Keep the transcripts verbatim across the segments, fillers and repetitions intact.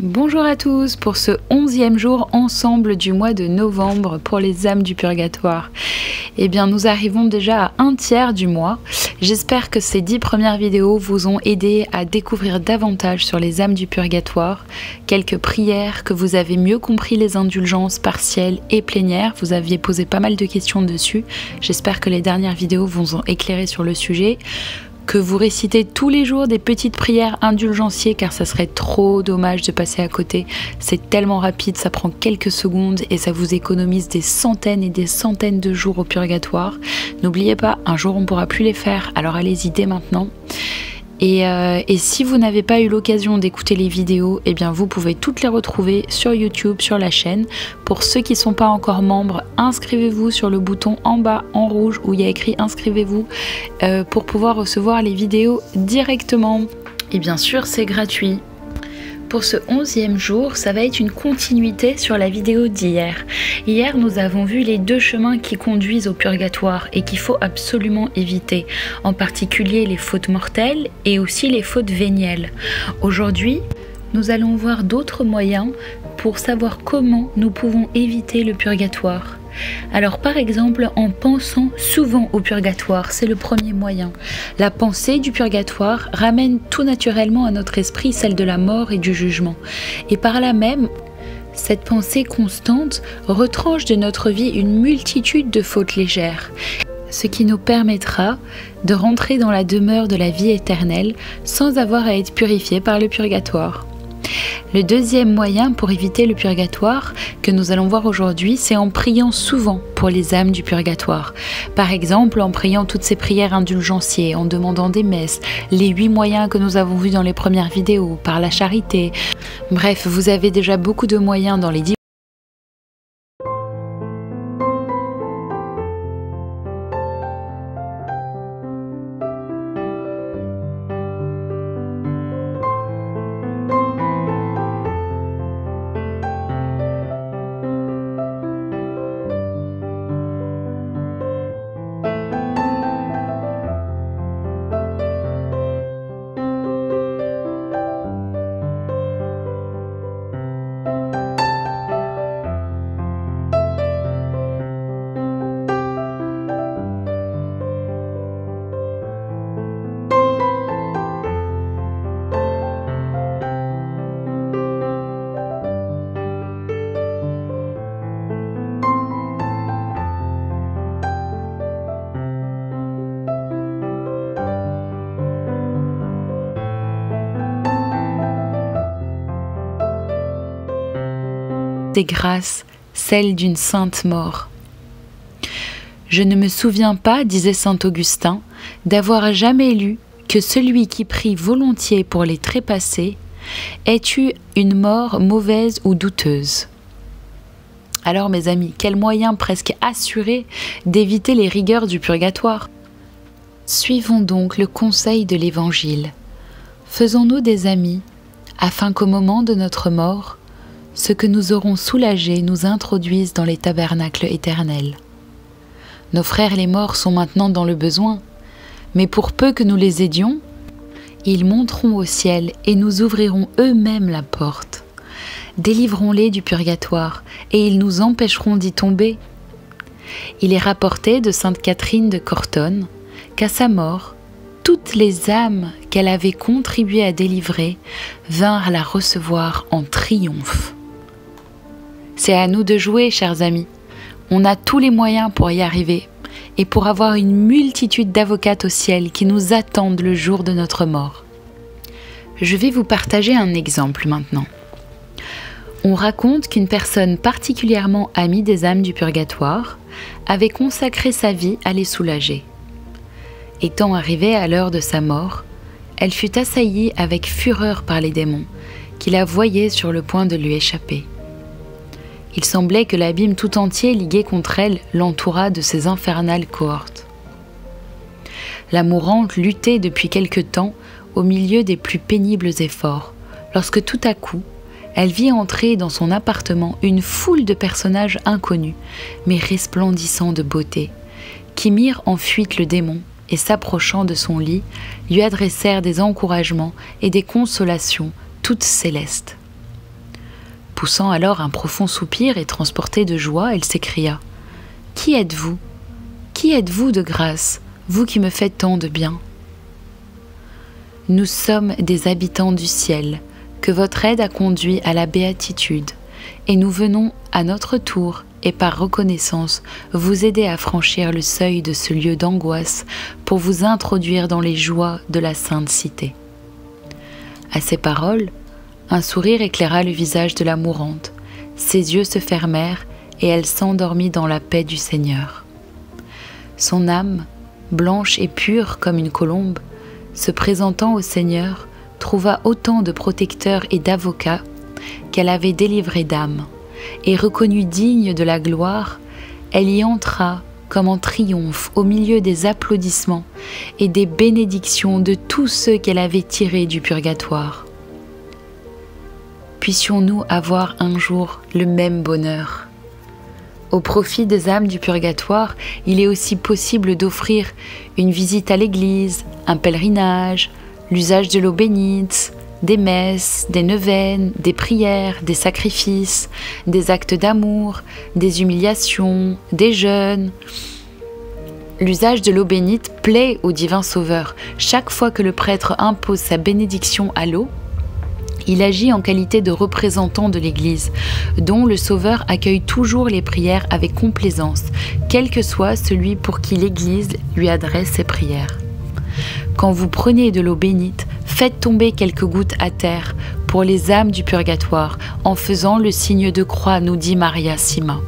Bonjour à tous pour ce onzième jour ensemble du mois de novembre pour les âmes du purgatoire. Eh bien nous arrivons déjà à un tiers du mois. J'espère que ces dix premières vidéos vous ont aidé à découvrir davantage sur les âmes du purgatoire, quelques prières, que vous avez mieux compris les indulgences partielles et plénières. Vous aviez posé pas mal de questions dessus. J'espère que les dernières vidéos vous ont éclairé sur le sujet. Que vous récitez tous les jours des petites prières indulgenciées car ça serait trop dommage de passer à côté. C'est tellement rapide, ça prend quelques secondes et ça vous économise des centaines et des centaines de jours au purgatoire. N'oubliez pas, un jour on ne pourra plus les faire, alors allez-y dès maintenant. Et, euh, et si vous n'avez pas eu l'occasion d'écouter les vidéos, eh bien vous pouvez toutes les retrouver sur YouTube, sur la chaîne. Pour ceux qui ne sont pas encore membres, inscrivez-vous sur le bouton en bas en rouge où il y a écrit inscrivez-vous euh, pour pouvoir recevoir les vidéos directement. Et bien sûr, c'est gratuit. Pour ce onzième jour, ça va être une continuité sur la vidéo d'hier. Hier, nous avons vu les deux chemins qui conduisent au purgatoire et qu'il faut absolument éviter, en particulier les fautes mortelles et aussi les fautes vénielles. Aujourd'hui, nous allons voir d'autres moyens pour savoir comment nous pouvons éviter le purgatoire. Alors par exemple en pensant souvent au purgatoire, c'est le premier moyen. La pensée du purgatoire ramène tout naturellement à notre esprit celle de la mort et du jugement. Et par là même, cette pensée constante retranche de notre vie une multitude de fautes légères, ce qui nous permettra de rentrer dans la demeure de la vie éternelle sans avoir à être purifié par le purgatoire. Le deuxième moyen pour éviter le purgatoire que nous allons voir aujourd'hui, c'est en priant souvent pour les âmes du purgatoire. Par exemple, en priant toutes ces prières indulgenciées, en demandant des messes, les huit moyens que nous avons vus dans les premières vidéos, par la charité. Bref, vous avez déjà beaucoup de moyens dans les dix. Des grâces, celle d'une sainte mort. Je ne me souviens pas, disait saint Augustin, d'avoir jamais lu que celui qui prie volontiers pour les trépassés ait eu une mort mauvaise ou douteuse. Alors mes amis, quel moyen presque assuré d'éviter les rigueurs du purgatoire. Suivons donc le conseil de l'Évangile. Faisons-nous des amis, afin qu'au moment de notre mort, ce que nous aurons soulagé nous introduise dans les tabernacles éternels. Nos frères les morts sont maintenant dans le besoin, mais pour peu que nous les aidions, ils monteront au ciel et nous ouvriront eux-mêmes la porte. Délivrons-les du purgatoire et ils nous empêcheront d'y tomber. Il est rapporté de sainte Catherine de Cortone qu'à sa mort, toutes les âmes qu'elle avait contribué à délivrer vinrent la recevoir en triomphe. C'est à nous de jouer, chers amis. On a tous les moyens pour y arriver et pour avoir une multitude d'avocates au ciel qui nous attendent le jour de notre mort. Je vais vous partager un exemple maintenant. On raconte qu'une personne particulièrement amie des âmes du purgatoire avait consacré sa vie à les soulager. Étant arrivée à l'heure de sa mort, elle fut assaillie avec fureur par les démons qui la voyaient sur le point de lui échapper. Il semblait que l'abîme tout entier ligué contre elle l'entoura de ses infernales cohortes. La mourante luttait depuis quelque temps au milieu des plus pénibles efforts, lorsque tout à coup, elle vit entrer dans son appartement une foule de personnages inconnus, mais resplendissants de beauté, qui mirent en fuite le démon et s'approchant de son lit, lui adressèrent des encouragements et des consolations toutes célestes. poussant alors un profond soupir et transportée de joie, elle s'écria : « Qui êtes-vous ? Qui êtes-vous de grâce, vous qui me faites tant de bien ? » « Nous sommes des habitants du ciel, que votre aide a conduits à la béatitude, et nous venons à notre tour, et par reconnaissance, vous aider à franchir le seuil de ce lieu d'angoisse pour vous introduire dans les joies de la Sainte Cité. » À ces paroles, un sourire éclaira le visage de la mourante, ses yeux se fermèrent et elle s'endormit dans la paix du Seigneur. Son âme, blanche et pure comme une colombe, se présentant au Seigneur, trouva autant de protecteurs et d'avocats qu'elle avait délivrés d'âmes, et reconnue digne de la gloire, elle y entra comme en triomphe au milieu des applaudissements et des bénédictions de tous ceux qu'elle avait tirés du purgatoire. Puissions-nous avoir un jour le même bonheur ? Au profit des âmes du purgatoire, il est aussi possible d'offrir une visite à l'église, un pèlerinage, l'usage de l'eau bénite, des messes, des neuvaines, des prières, des sacrifices, des actes d'amour, des humiliations, des jeûnes. L'usage de l'eau bénite plaît au divin Sauveur. Chaque fois que le prêtre impose sa bénédiction à l'eau, il agit en qualité de représentant de l'Église, dont le Sauveur accueille toujours les prières avec complaisance, quel que soit celui pour qui l'Église lui adresse ses prières. Quand vous prenez de l'eau bénite, faites tomber quelques gouttes à terre pour les âmes du purgatoire, en faisant le signe de croix, nous dit Maria Simma.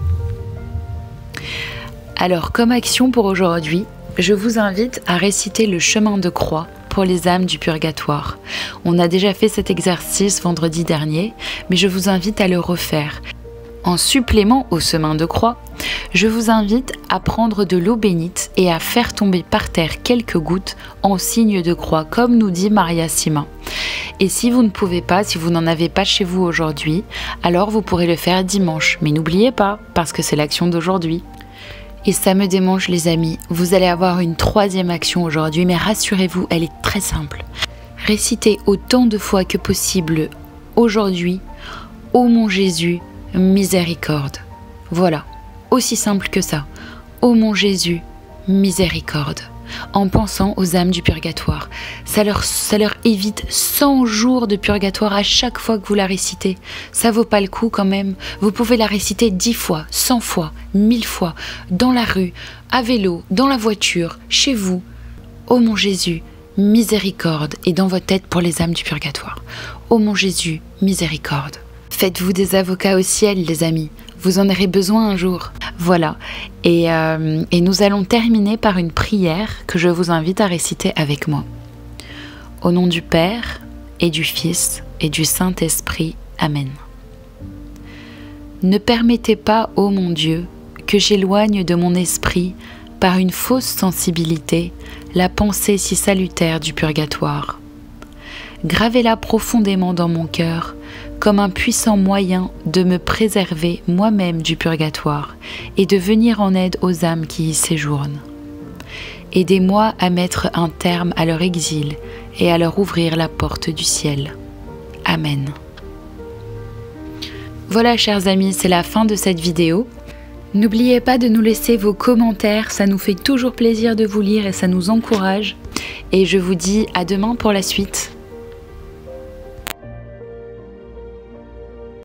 Alors, comme action pour aujourd'hui, je vous invite à réciter le chemin de croix pour les âmes du purgatoire. On a déjà fait cet exercice vendredi dernier, mais je vous invite à le refaire. En supplément au chemin de croix, je vous invite à prendre de l'eau bénite et à faire tomber par terre quelques gouttes en signe de croix, comme nous dit Maria Simma. Et si vous ne pouvez pas, si vous n'en avez pas chez vous aujourd'hui, alors vous pourrez le faire dimanche. Mais n'oubliez pas, parce que c'est l'action d'aujourd'hui. Et ça me démange les amis, vous allez avoir une troisième action aujourd'hui, mais rassurez-vous, elle est très simple. Récitez autant de fois que possible aujourd'hui, ô mon Jésus, miséricorde. Voilà, aussi simple que ça. Ô mon Jésus, miséricorde. En pensant aux âmes du purgatoire. Ça leur, ça leur évite cent jours de purgatoire à chaque fois que vous la récitez. Ça vaut pas le coup quand même. Vous pouvez la réciter dix fois, cent fois, mille fois, dans la rue, à vélo, dans la voiture, chez vous. Ô mon Jésus, miséricorde, et dans votre tête pour les âmes du purgatoire. Ô mon Jésus, miséricorde. Faites-vous des avocats au ciel, les amis. Vous en aurez besoin un jour. Voilà. Et, euh, et nous allons terminer par une prière que je vous invite à réciter avec moi. Au nom du Père, et du Fils, et du Saint-Esprit. Amen. Ne permettez pas, ô mon Dieu, que j'éloigne de mon esprit, par une fausse sensibilité, la pensée si salutaire du purgatoire. Gravez-la profondément dans mon cœur, comme un puissant moyen de me préserver moi-même du purgatoire et de venir en aide aux âmes qui y séjournent. Aidez-moi à mettre un terme à leur exil et à leur ouvrir la porte du ciel. Amen. Voilà, chers amis, c'est la fin de cette vidéo. N'oubliez pas de nous laisser vos commentaires, ça nous fait toujours plaisir de vous lire et ça nous encourage. Et je vous dis à demain pour la suite.